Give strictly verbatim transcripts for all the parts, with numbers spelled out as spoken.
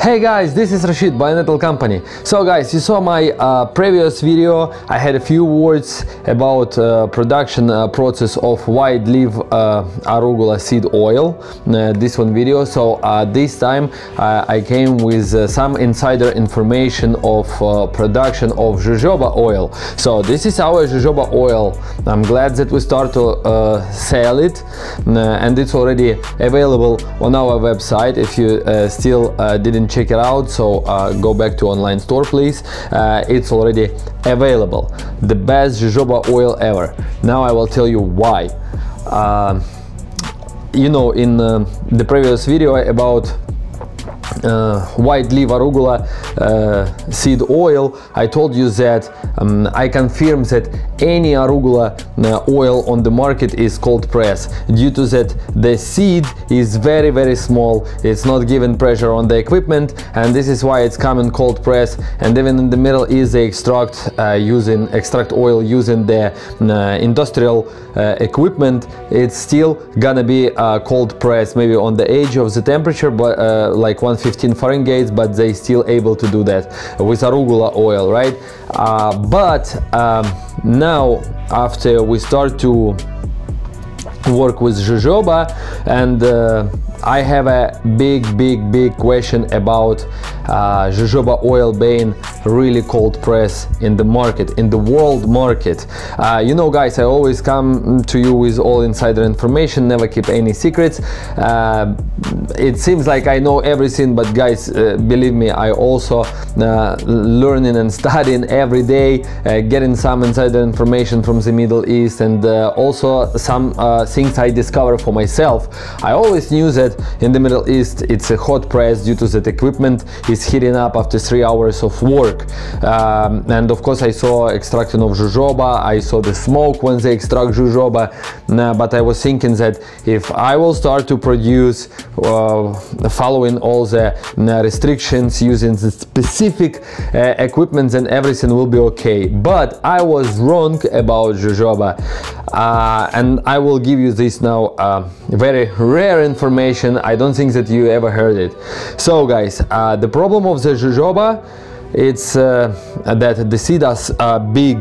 Hey guys, this is Rashid BioNatal company. So guys, you saw my uh, previous video. I had a few words about uh, production uh, process of wide leaf uh, arugula seed oil, uh, this one video. So uh, this time uh, I came with uh, some insider information of uh, production of jojoba oil. So this is our jojoba oil. I'm glad that we start to uh, sell it uh, and it's already available on our website if you uh, still uh, didn't check it out. So uh, go back to online store, please. Uh, it's already available. The best jojoba oil ever. Now I will tell you why. Uh, you know, in uh, the previous video about Uh, white leaf arugula uh, seed oil, I told you that um, I confirm that any arugula uh, oil on the market is cold press, due to that the seed is very very small, it's not given pressure on the equipment, and this is why it's common cold press. And even in the middle is the extract uh, using extract oil using the uh, industrial uh, equipment. It's still gonna be uh, cold press, maybe on the edge of the temperature, but uh, like one fifteen Fahrenheit, but they still able to do that with arugula oil, right? Uh, but um, now after we start to work with jojoba, and uh, I have a big big big question about uh, jojoba oil being really cold press in the market, in the world market. Uh, you know guys, I always come to you with all insider information, never keep any secrets. Uh, it seems like I know everything, but guys, uh, believe me, I also uh, learning and studying every day, uh, getting some insider information from the Middle East, and uh, also some uh, things I discover for myself. I always knew that in the Middle East it's a hot press, due to that equipment is heating up after three hours of work. Um, and of course I saw extraction of jojoba, I saw the smoke when they extract jojoba, nah, but I was thinking that if I will start to produce uh, following all the uh, restrictions using the specific uh, equipment, then everything will be okay. But I was wrong about jojoba, uh, and I will give you this now uh, very rare information. I don't think that you ever heard it. So guys, uh, the problem of the jojoba, it's uh, that the seeds are big,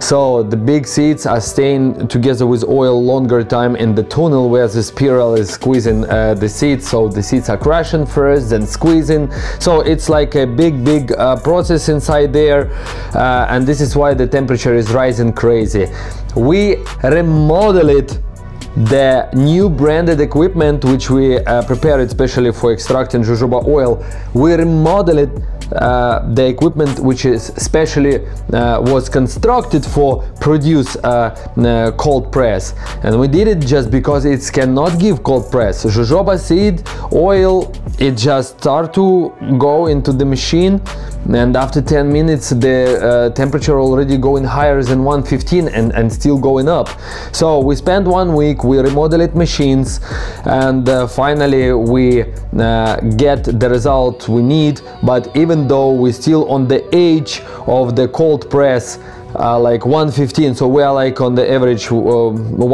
so the big seeds are staying together with oil longer time in the tunnel, where the spiral is squeezing uh, the seeds. So the seeds are crushing first, then squeezing, so it's like a big big uh, process inside there, uh, and this is why the temperature is rising crazy. We remodel it, the new branded equipment which we uh, prepared especially for extracting jojoba oil. We remodel it, uh, the equipment which is specially uh, was constructed for produce uh, uh, cold press, and we did it just because it cannot give cold press. Jojoba seed oil, it just start to go into the machine, and after ten minutes the uh, temperature already going higher than one fifteen and, and still going up. So we spent one week, we remodeled machines, and uh, finally we uh, get the result we need. But even though we're still on the edge of the cold press, uh, like one fifteen, so we are like on the average uh,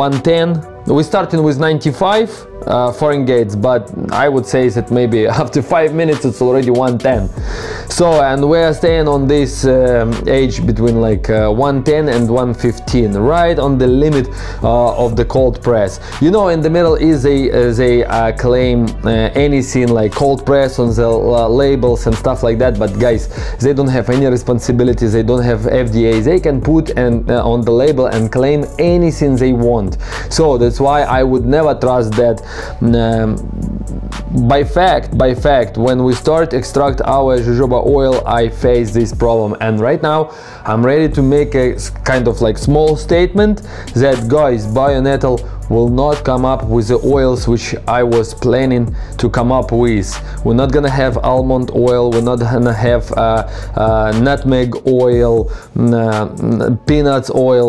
one ten. We're starting with ninety-five uh, Fahrenheit, but I would say that maybe after five minutes it's already one ten. So, and we're staying on this um, age between like uh, one ten and one fifteen, right on the limit uh, of the cold press. You know, in the Middle East they uh, they uh, claim uh, anything like cold press on the uh, labels and stuff like that, but guys, they don't have any responsibilities, they don't have F D A, they can put and uh, on the label and claim anything they want. So that's That's why I would never trust that. Um, by fact, by fact, when we start extract our jojoba oil, I face this problem, and right now I'm ready to make a kind of like small statement that guys, BioNatal will not come up with the oils which I was planning to come up with. We're not gonna have almond oil, we're not gonna have uh, uh, nutmeg oil, uh, peanuts oil.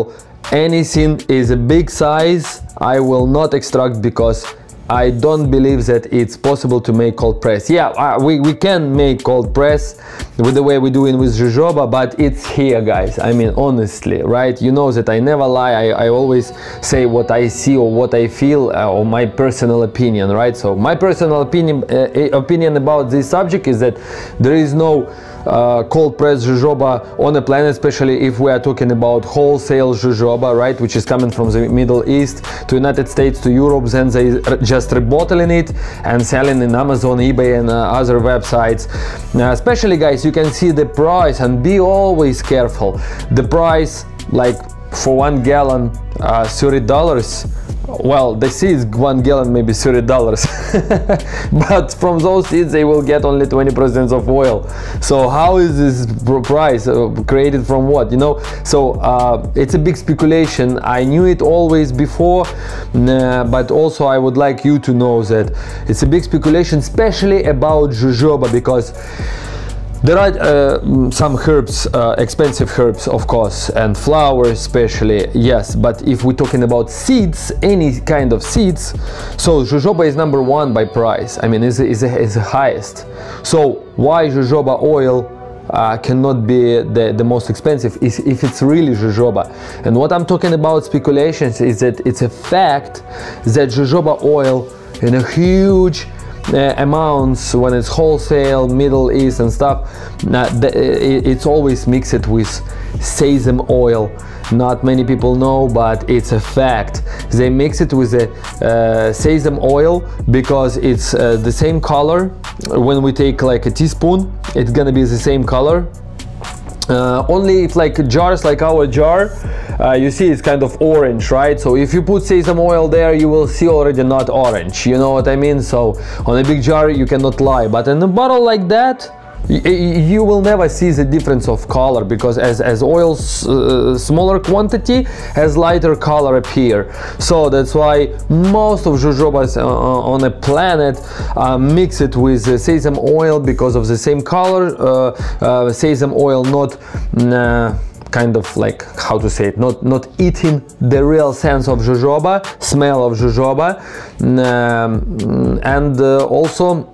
Anything is a big size I will not extract, because I don't believe that it's possible to make cold press. Yeah, uh, we, we can make cold press with the way we're doing with jojoba, but it's here, guys. I mean, honestly, right? You know that I never lie. I, I always say what I see or what I feel uh, or my personal opinion, right? So my personal opinion uh, opinion about this subject is that there is no uh, cold press jojoba on the planet, especially if we are talking about wholesale jojoba, right? Which is coming from the Middle East to United States to Europe, then they just rebottling it and selling in Amazon, eBay and uh, other websites. Now, especially guys, you can see the price and be always careful. The price, like for one gallon, uh, thirty dollars. Well, the seeds, one gallon, maybe thirty dollars. But from those seeds, they will get only twenty percent of oil. So how is this price uh, created from what, you know? So uh, it's a big speculation. I knew it always before, uh, but also I would like you to know that it's a big speculation, especially about jojoba, because there are uh, some herbs, uh, expensive herbs, of course, and flowers especially, yes, but if we're talking about seeds, any kind of seeds, so jojoba is number one by price. I mean, it's, it's, it's the highest. So why jojoba oil Uh, cannot be the, the most expensive is if it's really jojoba? And what I'm talking about speculations is that it's a fact that jojoba oil in a huge uh, amounts, when it's wholesale, Middle East and stuff, uh, the, it, it's always mixed with sesame oil. Not many people know, but it's a fact. They mix it with a uh, sesame oil because it's uh, the same color. When we take like a teaspoon, it's gonna be the same color. Uh, only if like jars, like our jar, uh, you see it's kind of orange, right? So if you put sesame oil there, you will see already not orange, you know what I mean? So on a big jar you cannot lie, but in a bottle like that, you will never see the difference of color, because as, as oil's uh, smaller quantity has lighter color appear. So that's why most of jojobas uh, on the planet uh, mix it with uh, sesame oil because of the same color. Uh, uh, sesame oil not uh, kind of like, how to say it, not not eating the real sense of jojoba, smell of jojoba, um, and uh, also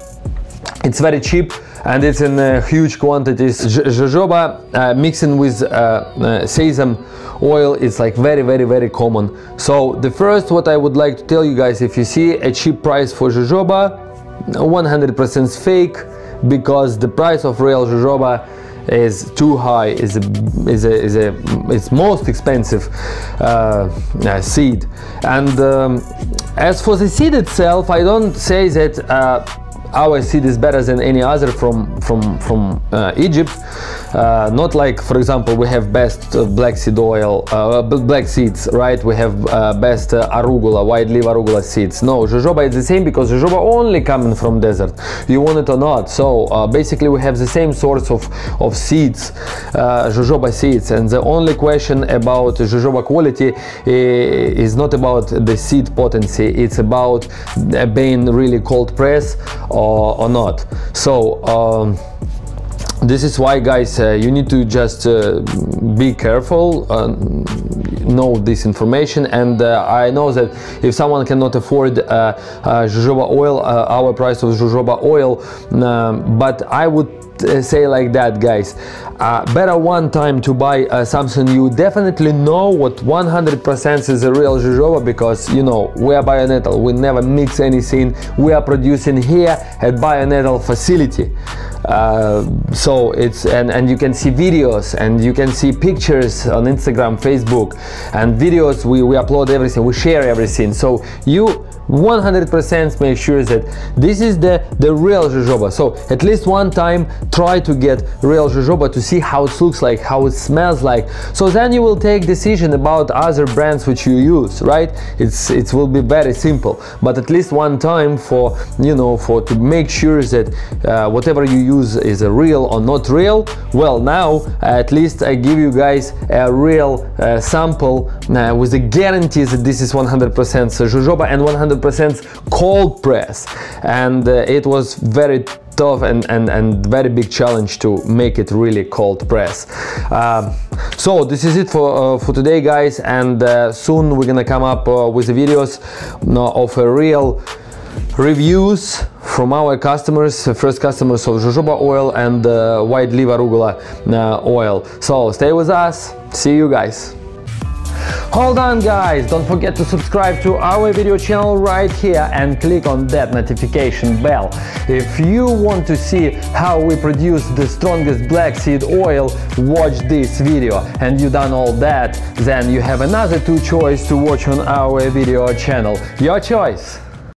it's very cheap. And it's in uh, huge quantities. Jojoba uh, mixing with uh, uh, sesame oil is like very, very, very common. So the first, what I would like to tell you guys, if you see a cheap price for jojoba, one hundred percent fake, because the price of real jojoba is too high. Is a, is a, is a it's most expensive uh, uh, seed. And um, as for the seed itself, I don't say that. Uh, Our seed is better than any other from from from uh, Egypt. Uh, not like, for example, we have best uh, black seed oil, uh, black seeds, right? We have uh, best uh, arugula, white leaf arugula seeds. No, jojoba is the same, because jojoba only coming from desert. You want it or not? So uh, basically, we have the same source of of seeds, uh, jojoba seeds, and the only question about jojoba quality is not about the seed potency. It's about being really cold press or, or not. So. Um, This is why, guys, uh, you need to just uh, be careful, uh, know this information. And uh, I know that if someone cannot afford uh, uh, jojoba oil, uh, our price of jojoba oil, um, but I would uh, say like that, guys, uh, better one time to buy uh, something you definitely know what one hundred percent is a real jojoba, because, you know, we are BioNatal, we never mix anything, we are producing here at BioNatal facility. Uh, so it's and and you can see videos and you can see pictures on Instagram, Facebook, and videos. We, we upload everything, we share everything. So you one hundred percent make sure that this is the the real jojoba. So at least one time try to get real jojoba to see how it looks like, how it smells like. So then you will take decision about other brands which you use, right? It's it will be very simple. But at least one time for you know for to make sure that uh, whatever you use Use is a real or not real. Well, now at least I give you guys a real uh, sample uh, with the guarantee that this is one hundred percent jojoba and one hundred percent cold press. And uh, it was very tough and, and, and very big challenge to make it really cold press. Uh, so this is it for, uh, for today, guys, and uh, soon we're gonna come up uh, with the videos uh, of a real Reviews from our customers, first customers of jojoba oil and uh, white leaf arugula uh, oil. So stay with us, see you guys. Hold on guys, don't forget to subscribe to our video channel right here and click on that notification bell. If you want to see how we produce the strongest black seed oil, watch this video. And you done all that, then you have another two choices to watch on our video channel. Your choice!